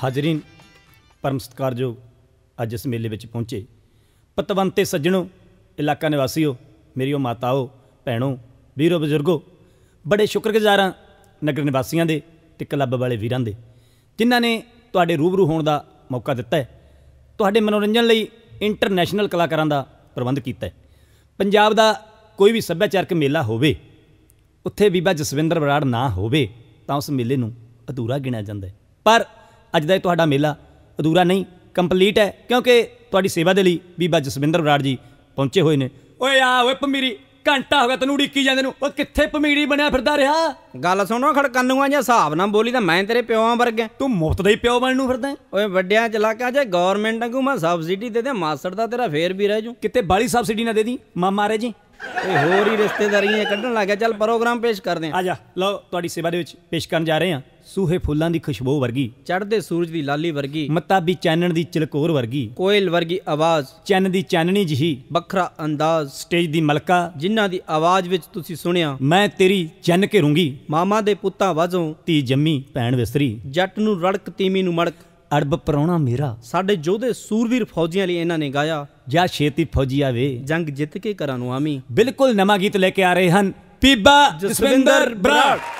हाजरीन, परम सत्कार जो अज इस मेले में पहुँचे, पतवंते सज्जनों, इलाका निवासियों, मेरी वो माताओं, भैनों, वीरों, बजुर्गों, बड़े शुक्रगुजार हाँ नगर निवासियों के ते क्लब वाले वीरां दे जिन्हां ने तुहाडे रूबरू होने का मौका दिता है, तुहाडे मनोरंजन लई इंटरनैशनल कलाकारां दा प्रबंध कीता है। पंजाब दा कोई भी सभ्याचारक मेला होवे उत्थे बीबा जसविंदर बराड़ ना होवे तां उस मेले नूं अधूरा गिणिया जांदा है, पर अज दा तुहाडा मेला अधूरा नहीं कंप्लीट है, क्योंकि तुहाडी सेवा दे लई बीबा जसविंदर बराड़ जी पहुंचे होए ने। ओए आ ओए पमीरी, घंटा हो गया तेन उड़ीकी जाते नूं, ओए कित्थे पमीरी बनया फिरदा रहा। गल सुनो खड़कनूआ, जे हिसाब ना बोली तां मैं तेरे प्योआं वर्गा। तू मुफ्त दा ही प्यो बननू फिरदा ओए वड्डियां चलाकां, जे गवर्नमेंट वांगू मैं सबसिडी दे दे मास्टर दा तेरा फेर भी रह जू। किते बाली सबसिडी ना दे दी मामा रे जी, ये होर ही रिश्तेदारियां कड्डण लग गया। चल प्रोग्राम पेश कर दे। आ जा लो, तुहाडी सेवा दे विच पेश करन जा रहे हां सूहे फुल्लां दी खुशबू वर्गी, चढ़दे सूरज दी लाली वर्गी, मताबी चानण दी चिलकोर वर्गी, कोयल वर्गी आवाज, चन्न दी चानणी जिही, बखरा अंदाज, स्टेज दी मलका जिन्हां दी आवाज विच तुसी सुनिया मैं तेरी चन्न के रूंगी, मामा दे पुत्तां वजों ती जम्मी भैण विसरी, जट नूं रड़क तीमी नूं मड़क, अरब परौना मेरा, साडे जोधे सूरवीर फौजियां लई इन्हां ने गाया, जा छेती फौजी आवे जंग जित के करां नूं आमी। बिल्कुल नवा गीत लेके आ रहे हन पीबा जसविंदर बराड़।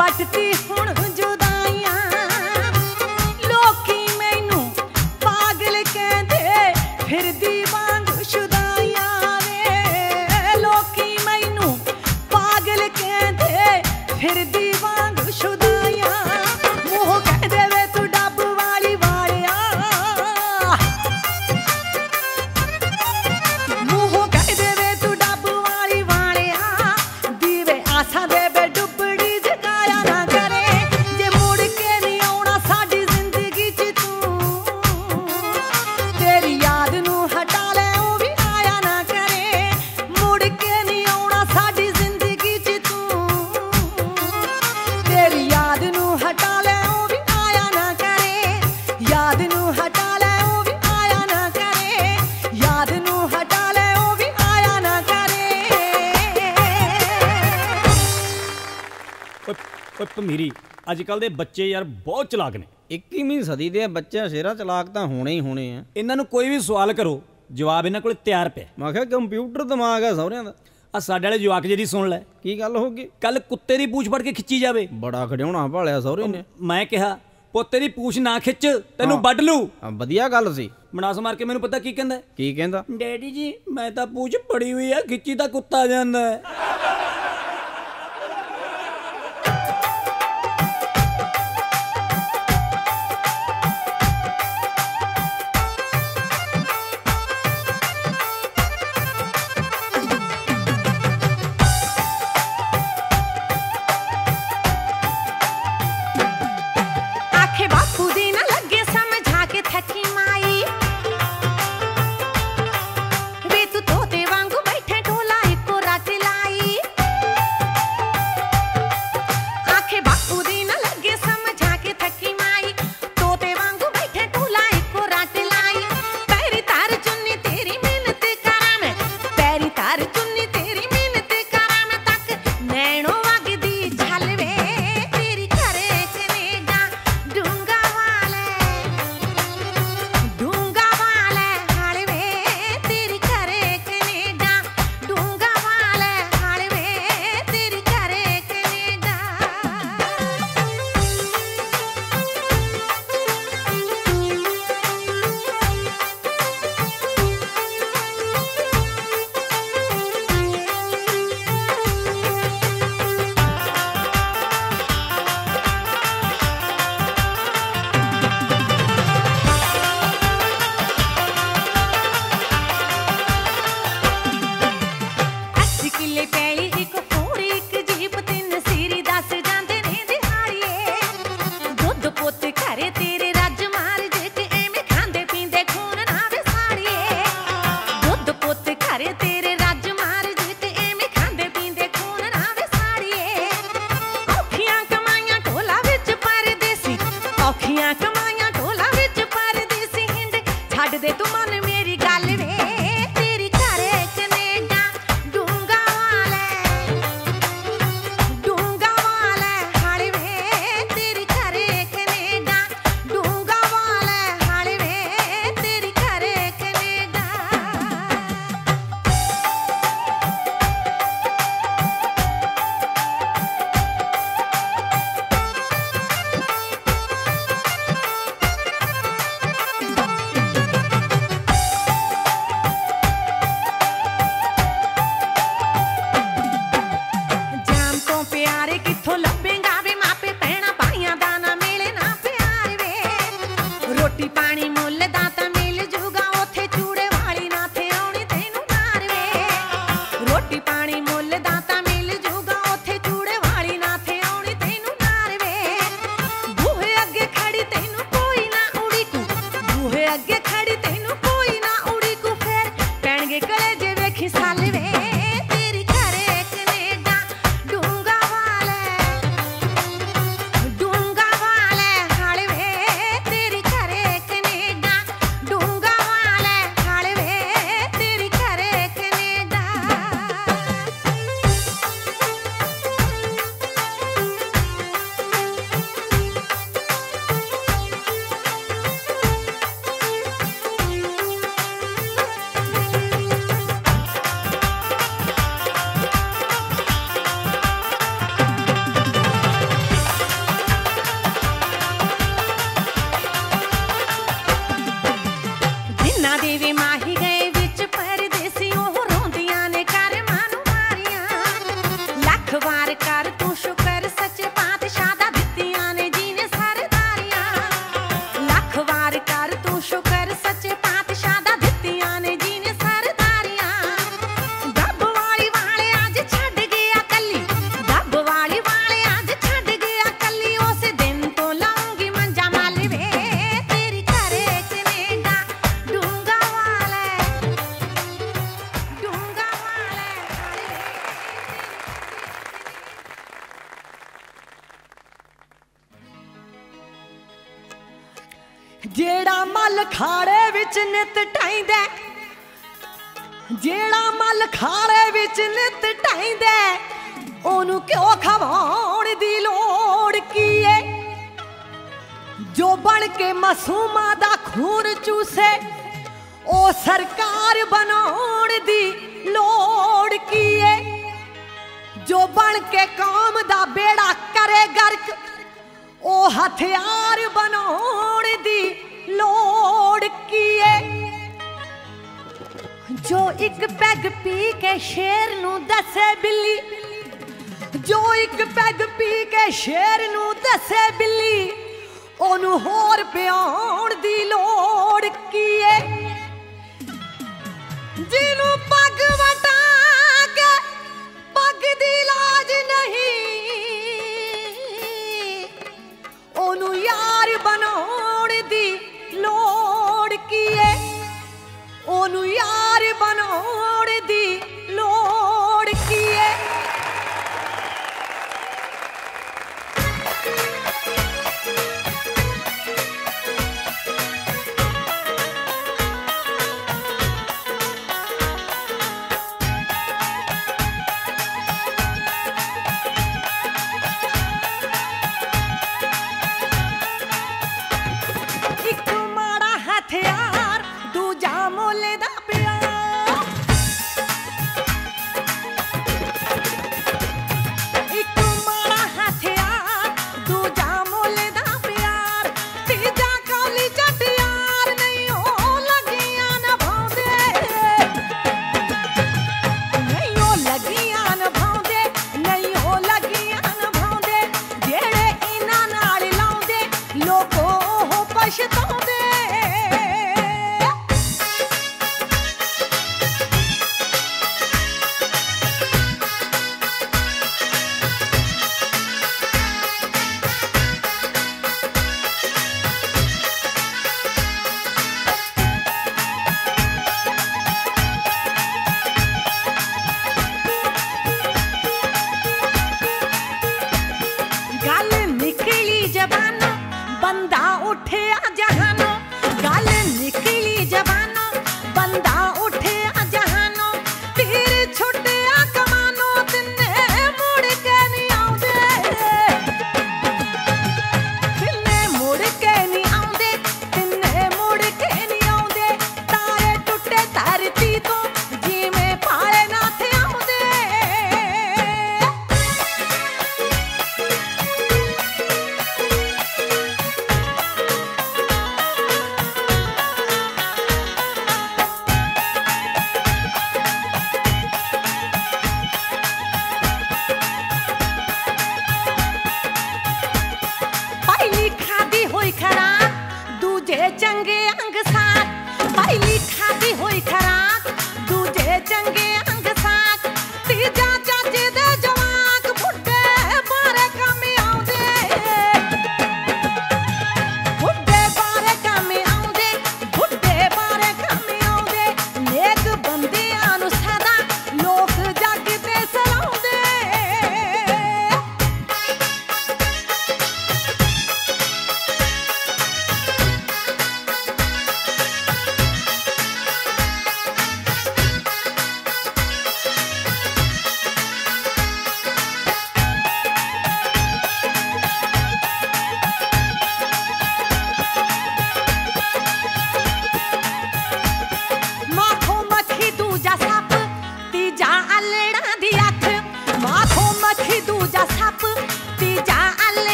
बटती हुण जुदाइयां लोकी मैनू पागल कहते फिर दी वांग शुदाइयां वे लोकी मैनू पागल कहते फिर दी वांग शुदाइयां मुँह कह दे वे तू डब वाली वालिया मुँह कह दे वे तू डब वाली वालिया दीवे आसा दे मेरी अजकल दे बच्चे यार बहुत चलाक ने 21वीं सदी दे बच्चे शेरा चलाक तां होने ही होने हैं। इन्हां नूं कोई भी सवाल करो जवाब इन्हां कोल तैयार पिया। मैं आखिया कंप्यूटर दिमाग है सारिआं दा। आ साडे वाले जवाक जी सुन लै की गल हो गई कल कुत्ते दी पूछ फड़ के खिच्ची जावे बड़ा खड़ियाउणा भालिया सौरे ने। मैं कहा पुत्ते दी पूछ ना खिच तैनूं वढ लू। वधिया गल सी मनास मार के मैनूं पता की कहंदा की कहंदा डैडी जी मैं तां पूछ बड़ी हुई आ खिच्ची तां कुत्ता जांदा है। जेड़ा मल खारे विच नित टाइंदा, जेड़ा मल खारे विच नित टाइंदा, ओनू क्यों खवाउण दी लोड़ की ए। जो बन के मासूमां दा खून चूसे, ओ सरकार बनाउण दी लोड़ की ए। जो बन के कौम दा बेड़ा करे गर्क, ओ हथियार बनाउण दी लोड़ की ए। जो एक पैग पी के शेर नू दसे बिल्ली, जो एक पैग पी के शेर नू दसे बिल्ली, ओनू होर पियाउण दी लोड़ की ए। जिनू पग वटा के पग दी लाज नहीं, ओनू यार बनाउण दी लोड़ की ए। ओनू यार बनाउण दी लोड़ की ए।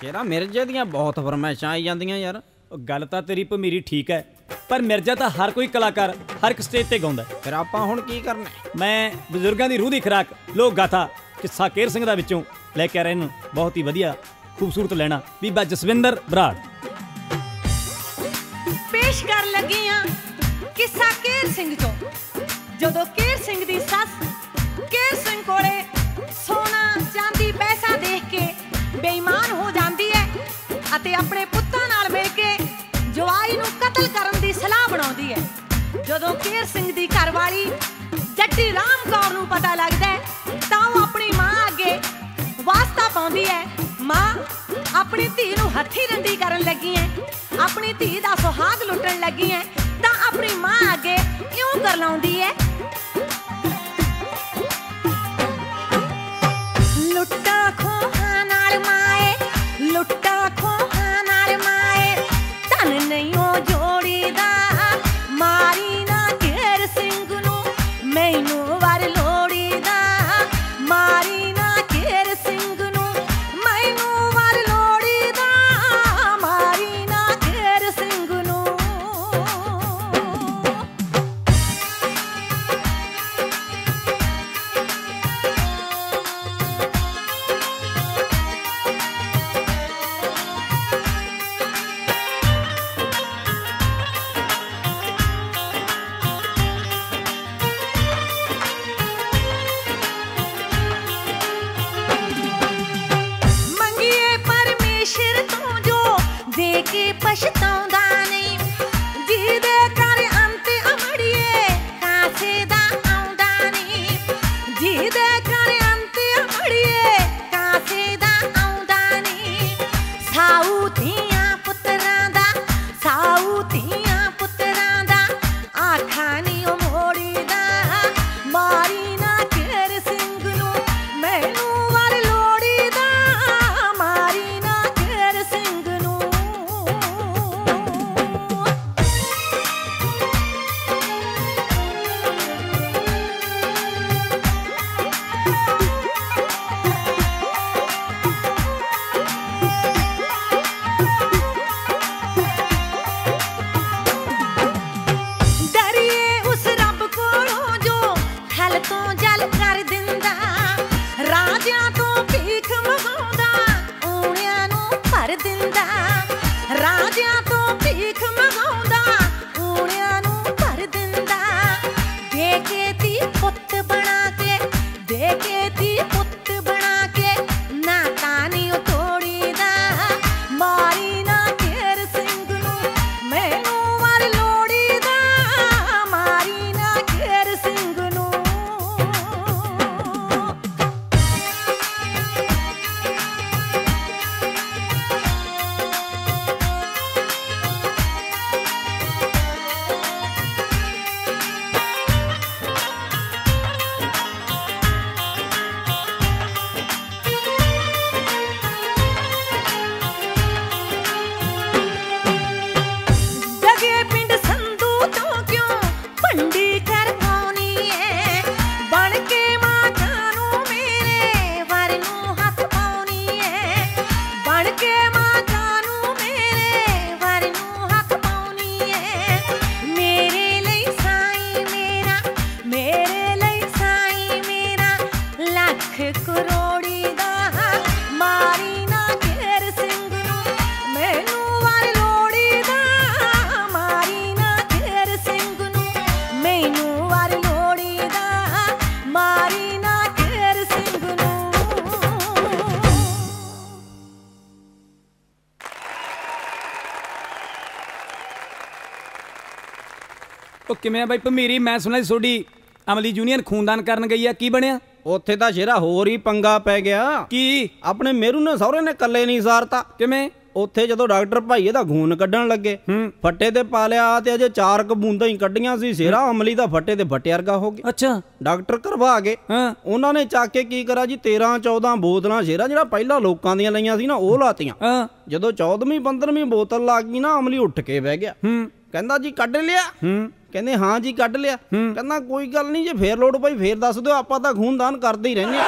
कहना मिर्जे दियाँ बहुत फरमाइशां आई जांदियां यार। गल तां तेरी भमीरी ठीक है, पर मिर्जा तां हर कोई कलाकार हर एक स्टेज ते गाउंदा। फिर आपां हुण की करना? मैं बजुर्गां दी रूह दी खुराक लोक गाथा किस्सा केर सिंह दा विचों लैके आ रहे हैं। बहुत ही वधिया खूबसूरत लैणा बीबा जसविंदर बराड़ पेश कर लगी हां। किस्सा केर सिंह चों जदों केर सिंह दी सस केर सिंह कोले सोना चांदी पैसा देख के बेईमान हो जाती है अते अपने पुत्तां नाल मिल के जवाई नूं कतल करन दी सलाह बनाउंदी है। जदों केर सिंह दी घरवाली जट्टी राम कौर नूं पता लगदा है तां ओह अपनी मां अगे वास्ता पाउंदी है। मां अपनी धी नूं हत्थी डंडी करन लगी है, अपनी धी दा सुहाग लुटन लगी है, तां अपनी मां अगे इउं करलाउंदी है। लुट्टा ਕਿਵੇਂ ਬਾਈ ਭਮੀਰੀ? मैं सुना थोड़ी अमली यूनियन खूनदान करन गई है, की बनया? ਉੱਥੇ ਤਾਂ ਸ਼ੇਰਾ ਹੋਰ ਹੀ ਪੰਗਾ ਪੈ ਗਿਆ। ਕੀ? ਆਪਣੇ ਮੇਰੂ ਨੇ ਸਹੁਰੇ ਨੇ ਕੱਲੇ ਨਹੀਂ ਸਾਰਤਾ। ਕਿਵੇਂ? ਉੱਥੇ ਜਦੋਂ ਡਾਕਟਰ ਭਾਈਏ ਦਾ ਖੂਨ ਕੱਢਣ ਲੱਗੇ ਫੱਟੇ ਤੇ ਪਾ ਲਿਆ ਤੇ ਅਜੇ 4 ਬੂੰਦਾਂ ਹੀ ਕੱਢੀਆਂ ਸੀ। ਸ਼ੇਰਾ ਅਮਲੀ ਦਾ ਫੱਟੇ ਤੇ ਫੱਟੇ ਵਰਗਾ ਹੋ ਗਿਆ। ਅੱਛਾ। ਡਾਕਟਰ ਕਰਵਾ ਗਏ। ਉਹਨਾਂ ਨੇ ਚੱਕ ਕੇ ਕੀ ਕਰਾ ਜੀ 13-14 ਬੋਤਲਾਂ ਸ਼ੇਰਾ ਜਿਹੜਾ ਪਹਿਲਾਂ ਲੋਕਾਂ ਦੀਆਂ ਲਈਆਂ ਸੀ ਨਾ ਉਹ ਲਾਤੀਆਂ। ਜਦੋਂ 14ਵੀਂ 15ਵੀਂ ਬੋਤਲ ਲੱਗ ਗਈ ਨਾ ਅਮਲੀ ਉੱਠ ਕੇ ਬਹਿ ਗਿਆ। ਕਹਿੰਦਾ ਜੀ ਕੱਢ ਲਿਆ? ਕਹਿੰਦੇ हाँ जी ਕੱਢ ਲਿਆ। ਕਹਿੰਦਾ कोई गल नहीं, जे फिर लोड़ पई फिर दस दो, ਆਪਾਂ ਤਾਂ खूनदान करते ही रहने।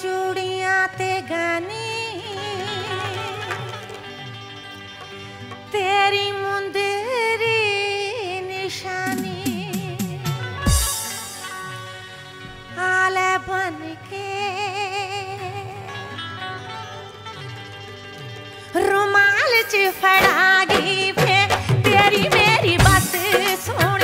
चूड़िया ते गानी तेरी मुंदरी निशानी आले बन के रुमाल चिफड़ागी पे तेरी मेरी बात सुन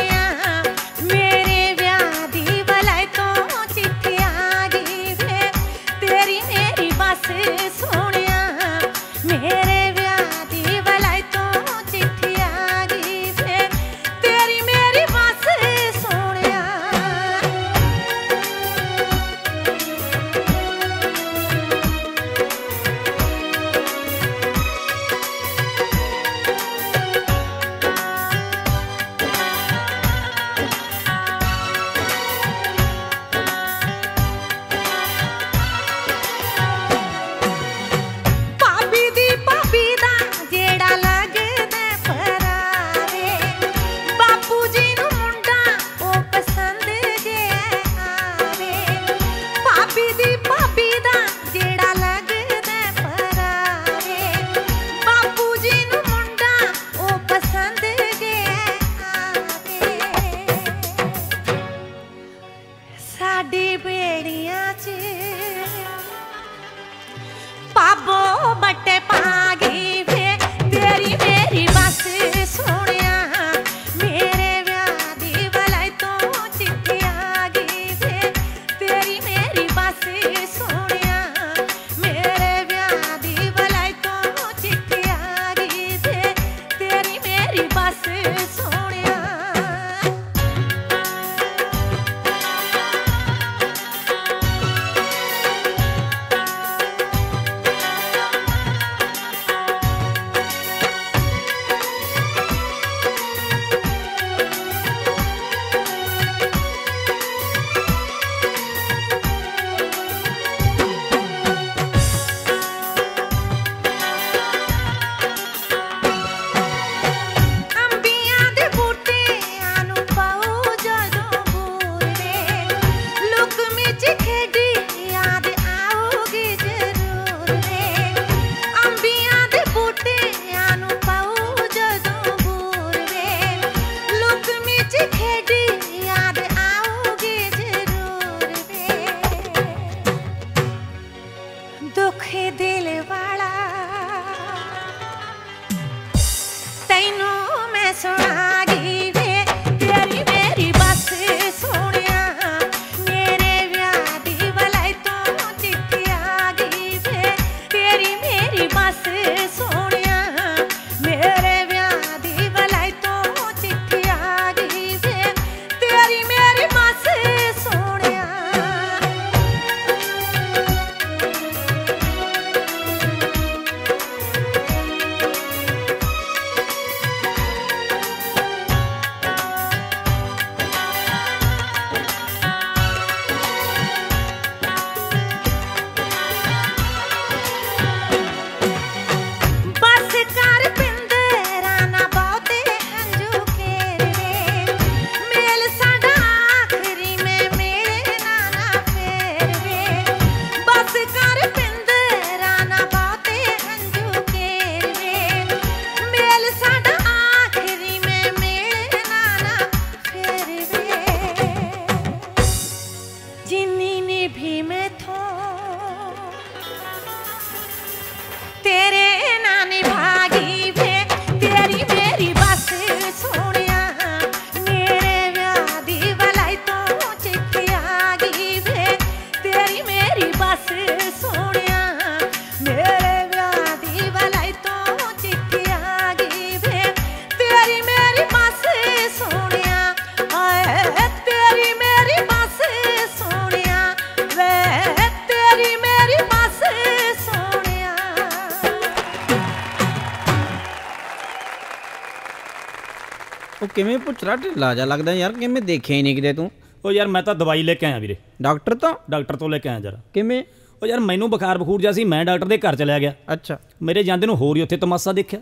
किमें पुछरा लाजा लगता है यार कि मैं देखे ही नहीं किते तू। ओ यार मैं तो दवाई लेके आया वीरे डॉक्टर तो लेके आया जरा किमें। ओ यार मैनू बुखार बखूर जैसी मैं डॉक्टर के घर चलिया गया। अच्छा मेरे जाते होर ही उत्थे तमाशा देखा।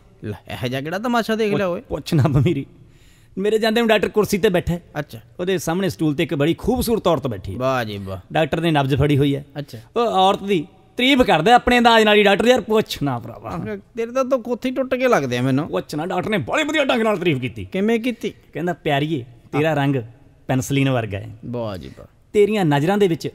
यह जहा किड़ा तमाशा देख लिया? पुछना बमीरी मेरे जाते डॉक्टर कुर्सी ते बैठा है। अच्छा, वो सामने स्टूल ते एक बड़ी खूबसूरत औरत बैठी है। वाह जी वाह। डॉक्टर ने नब्ज फड़ी हुई है। अच्छा, वो औरत की तारीफ करता अपने अंदाज नाल। डॉक्टर यार पुछ ना भरावा, तेरे तो कोठी टुट के लगदे मैनूं। पुछ ना, डॉक्टर ने बड़ी वधिया ढंग नाल तारीफ कीती। किवें कीती? कहंदा प्यारीए तेरा रंग पेंसिलिन वर्गा है। वाह जी वाह। तेरियां नज़रां दे विच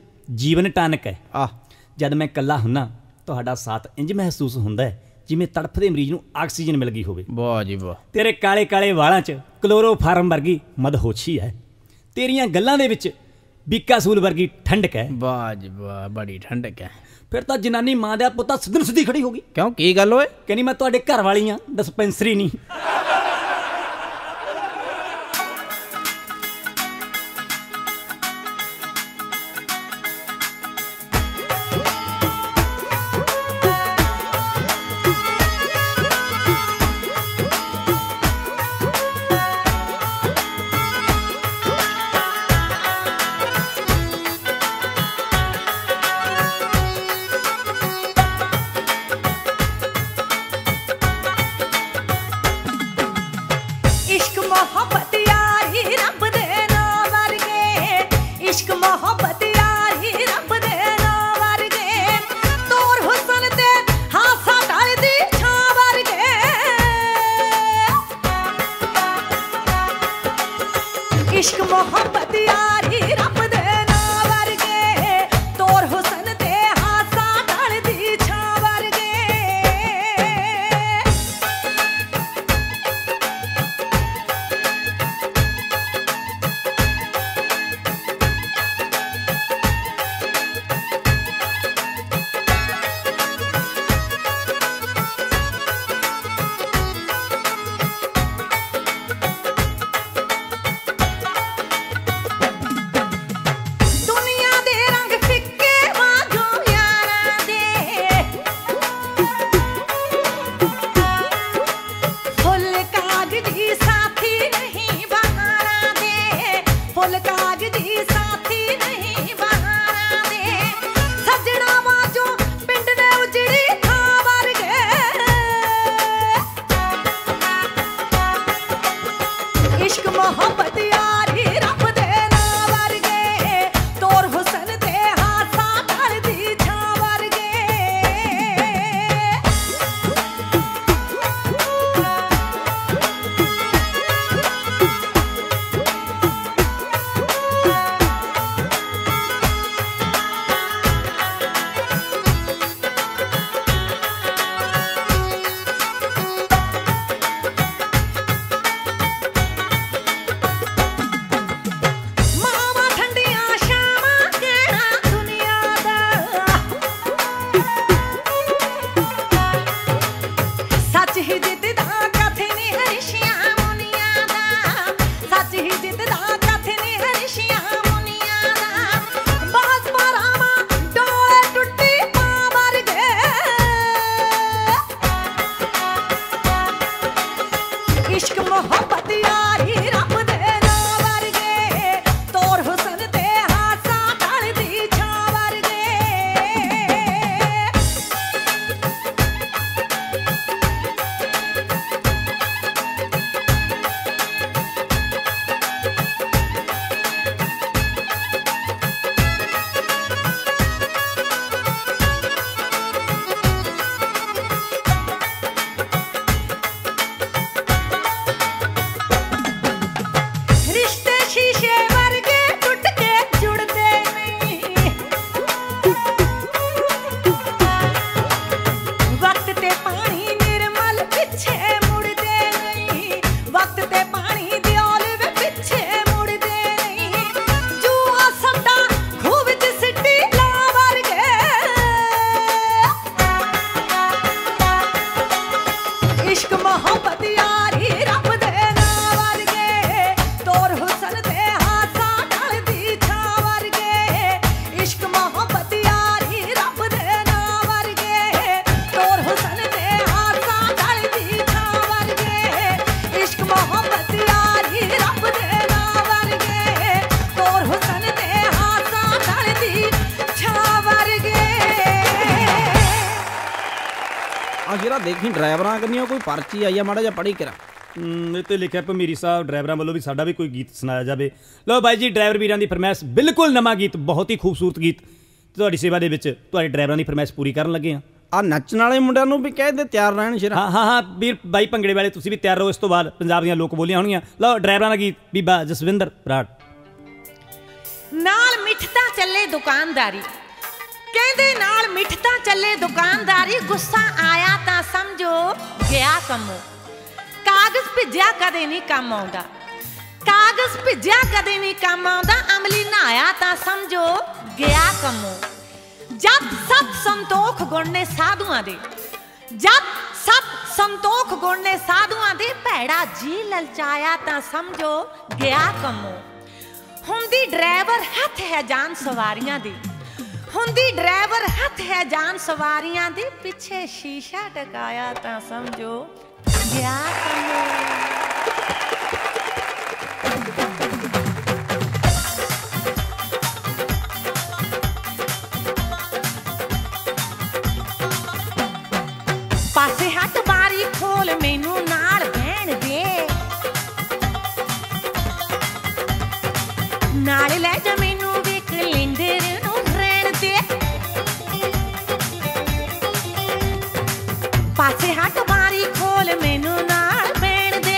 जीवन टनक है। आह, जद मैं कल्ला हुन्ना तुहाडा साथ इंज महसूस हुंदा है जिवें तड़फदे मरीज नूं आक्सीजन मिल गई होवे। वाह जी वाह। तेरे काले काले वालां च क्लोरोफार्म वर्गी मदहोशी है। तेरियां गल्लां दे विच बिकासूल वर्गी ठंडक है। वाह जी वाह, बड़ी ठंडक है। फिर तो जनानी मां दा पुत्ता सिद्धन सिद्धी खड़ी होगी। क्यों, की गल होए? कहनी मैं तुहाडे घर वाली हां, डिस्पेंसरी नहीं। ड्राइवर कन्नी कोई पर्ची आई है, माड़ा जा पढ़ी करा। तो लिखा पे मेरी साहब ड्राइवर वालों भी साडा भी कोई गीत सुनाया जाए। लो भाई जी ड्राइवर वीरां दी फरमैश बिल्कुल नवा गीत बहुत ही खूबसूरत गीत ਤੁਹਾਡੀ सेवा ਦੇ ਵਿੱਚ ਤੁਹਾਡੇ ਡਰਾਈਵਰਾਂ ਦੀ ਫਰਮਾਇਸ਼ ਪੂਰੀ ਕਰਨ ਲੱਗੇ ਆ। ਆ ਨੱਚਣ ਵਾਲੇ ਮੁੰਡਿਆਂ ਨੂੰ ਵੀ ਕਹਿ ਦੇ ਤਿਆਰ ਰਹਿਣ ਸ਼ੇਰਾ। ਹਾਂ ਹਾਂ ਹਾਂ ਵੀਰ ਬਾਈ ਭੰਗੜੇ ਵਾਲੇ ਤੁਸੀਂ ਵੀ ਤਿਆਰ ਰਹੋ। ਇਸ ਤੋਂ ਬਾਅਦ ਪੰਜਾਬ ਦੀਆਂ ਲੋਕ ਬੋਲੀਆਂ ਹੋਣਗੀਆਂ। ਲਓ ਡਰਾਈਵਰਾਂ ਦਾ ਗੀਤ ਬੀਬਾ ਜਸਵਿੰਦਰ ਬਰਾੜ ਨਾਲ। ਮਿੱਠਤਾ ਚੱਲੇ ਦੁਕਾਨਦਾਰੀ ਕਹਿੰਦੇ ਨਾਲ ਮਿੱਠਤਾ ਚੱਲੇ ਦੁਕਾਨਦਾਰੀ ਗੁੱਸਾ ਆਇਆ ਤਾਂ ਸਮਝੋ ਗਿਆ ਕੰਮੋ ਕਾਗਜ਼ ਭਿੱਜਿਆ ਕਦੇ ਨਹੀਂ ਕੰਮ ਆਉਂਦਾ कागज भिजा कदे नहीं काम आंदा अमली नहाया ता समझो गया कमो जब सब संतोख गुण ने साधुआं दे जब सब संतोख गुण ने साधुआं दे भैड़ा जी ललचाया ता समझो गया कमो हुंदी ड्राइवर हथ है जान सवारियां दी हुंदी ड्राइवर हथ है जान सवारियां दी पिछे शीशा टकाया ता समझो गया कमो। पासे हट बारी खोल मेनू नाल बहन दे नाल लै जा मेनू विक लिंदर नू रहन दे पासे हट बारी खोल मेनू नाल बहन दे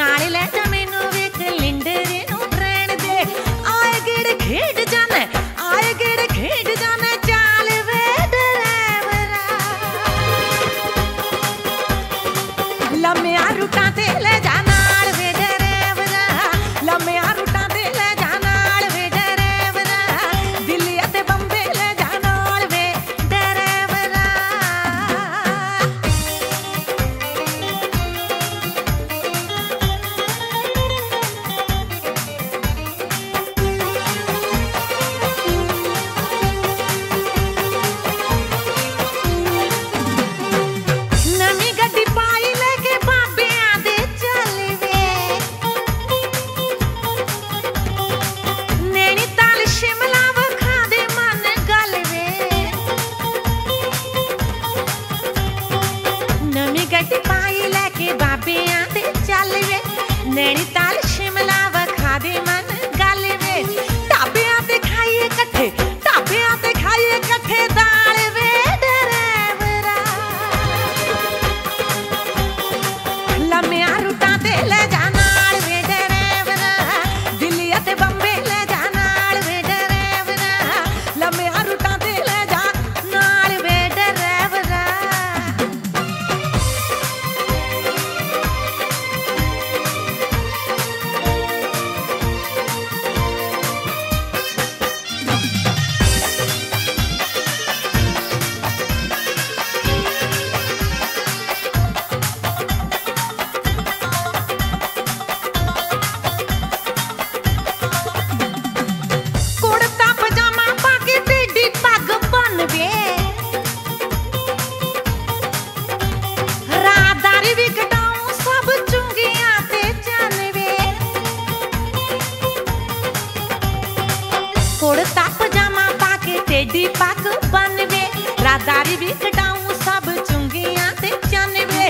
नाल लै जा मेनू विक लिंदर नू रहन दे आए गेड़ खेड जाने आए गेड़ खेड जाने चाल वे लम्या रूटा ते ले जा नाल वे डरेवरा लम्या रूटा ते ले जा नाल वे डरेवरा दिल्ली ते बंबे ले जा नाल वे डरेवरा नैनीताल शिमला वखा दे मन गल वे ढाबिया ते खाइए कट्ठे ढाबिया ते खाइए कट्ठे दाल वे डरेवरा लम्या रूटा ते ले जा नाल वे डरेवरा दिल्ली ते बंबे ले जा नाल वे डरेवरा लम्या रूटा ते ले जा नाल वे डरेवरा। कुड़ता पजामा पाके टेढ़ी पग बनवे रादारी भी कटाऊं सब चुंगियां ते चनवे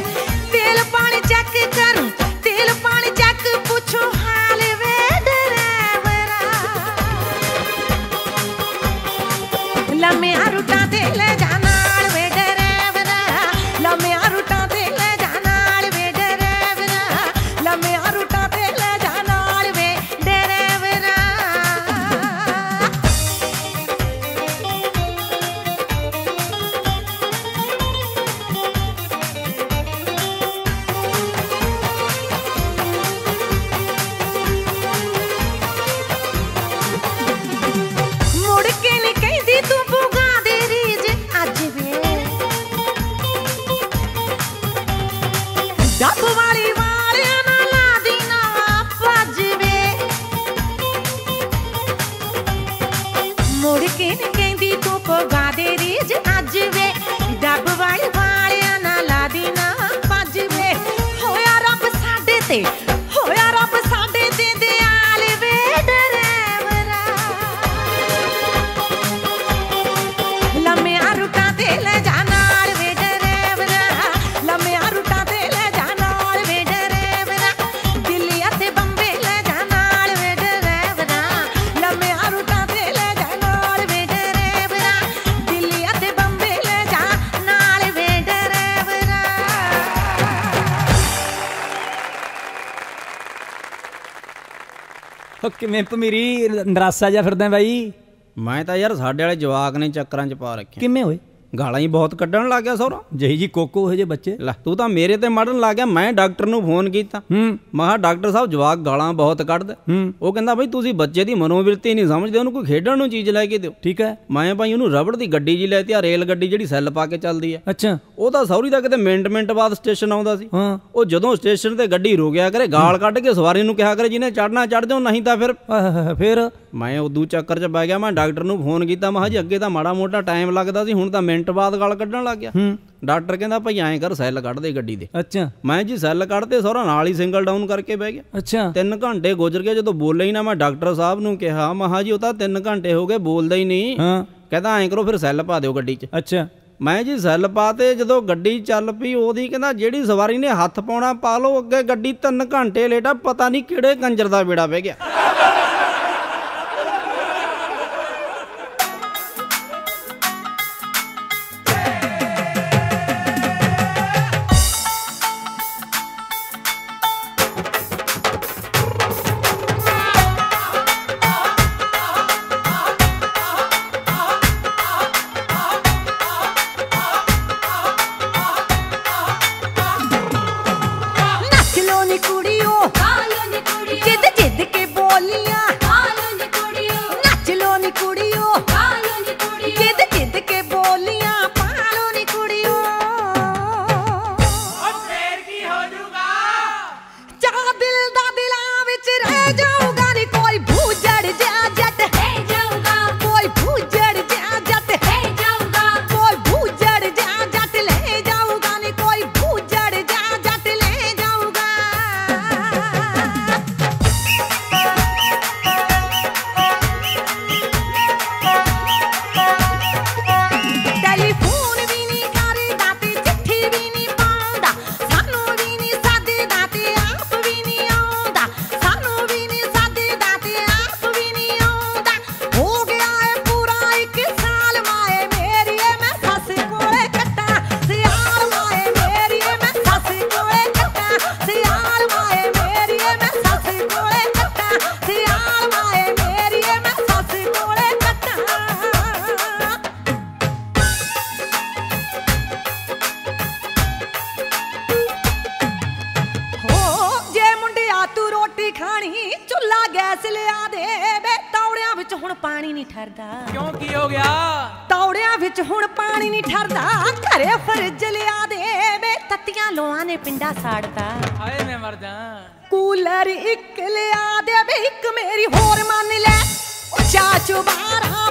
तेल पानी चेक करूं तेल पानी चेक पूछो हाल वे डरेवरा लम्या रूटा ते ले जा नाल वे डरेवरा लम्या रूटा ते ले जा नाल वे डरेवरा लम्या रूटा ते ले जा नाल वे डरेवरा। होया रब साडे ते दयाल वे डरेवरा लम्या रूटा ते ले जा नाल वे डरेवरा लम्या रूटा ते ले जा नाल वे डरेवरा। किवें भमीरी नरासा जा फिरदा बाई? मैं तो यार साडे वाले जवाक ने चक्करां च पा रखे। किवें होए? गालां ही बहुत कड्डण लग गया सौरा। जही जी कोको हो जे बच्चे। ला तू तो मेरे ते मड़न लग गया। मैं डॉक्टर नूं फोन कीता, मैं कहा डॉक्टर साहब जवाक गालां बहुत कड्डदे। वो कहंदा भाई तुसीं बच्चे दी मनोविरती नहीं समझदे, उहनूं कोई खेडण नूं चीज़ लैके दिओ। ठीक है। मैं भाई उहनूं रबड़ दी गड्डी जी लैती, आ रेल गड्डी जिहड़ी सैल पा के चलदी है। अच्छा। ਉਹ ਤਾਂ ਸੌਰੀ ਦਾ ਕਿਤੇ ਮਿੰਟ ਬਾਅਦ ਸਟੇਸ਼ਨ ਆਉਂਦਾ ਸੀ। ਉਹ ਜਦੋਂ ਸਟੇਸ਼ਨ ਤੇ ਗੱਡੀ ਰੁਕਿਆ ਕਰੇ ਗਾਲ ਕੱਢ ਕੇ ਸਵਾਰੀ ਨੂੰ ਕਿਹਾ ਕਰੇ ਜਿਹਨੇ ਚੜਨਾ ਚੜ ਜਾਓ, ਨਹੀਂ ਤਾਂ ਫਿਰ ਮੈਂ ਉਦੋਂ ਚੱਕਰ 'ਚ ਪੈ ਗਿਆ। ਮੈਂ ਡਾਕਟਰ ਨੂੰ ਫੋਨ ਕੀਤਾ, ਮੈਂ ਜੀ ਅੱਗੇ ਤਾਂ ਮਾੜਾ ਮੋਟਾ ਟਾਈਮ ਲੱਗਦਾ ਸੀ, ਹੁਣ ਤਾਂ ਮਿੰਟ ਬਾਅਦ ਗਾਲ ਕੱਢਣ ਲੱਗ ਗਿਆ। ਡਾਕਟਰ ਕਹਿੰਦਾ ਭਾਈ ਐਂ ਕਰ ਸੈੱਲ ਕੱਢ ਦੇ ਗੱਡੀ ਦੇ। ਅੱਛਾ। ਮੈਂ ਜੀ ਸੈੱਲ ਕੱਢਦੇ ਸਹੁਰਾ ਨਾਲ ਹੀ ਸਿੰਗਲ ਡਾਊਨ ਕਰਕੇ ਬਹਿ ਗਿਆ। ਅੱਛਾ। 3 ਘੰਟੇ ਗੁਜ਼ਰ ਗਏ, ਜਦੋਂ ਬੋਲੇ ਹੀ ਨਾ। ਮੈਂ ਡਾਕਟਰ ਸਾਹਿਬ ਨੂੰ ਕਿਹਾ, ਮੈਂ ਜੀ ਉਹ ਤਾਂ 3 ਘੰਟੇ ਹੋ ਗਏ ਬੋਲਦਾ ਹੀ ਨਹੀਂ। ਕਹਿੰਦਾ ਐਂ ਕਰੋ ਫਿਰ ਸੈੱਲ ਪਾ ਦਿਓ ਗੱਡੀ 'ਚ। ਅੱਛਾ। मैं जी सैल पाते, जो गड्डी चल पी ओदी कहना जी सवारी ने हथ पाना पा लो, अगे गड्डी 3 घंटे लेट आ, पता नहीं किड़े कंजर का बेड़ा पै गया। कूलर एक लिया दे, एक मेरी होर मान ले, चाचू बारा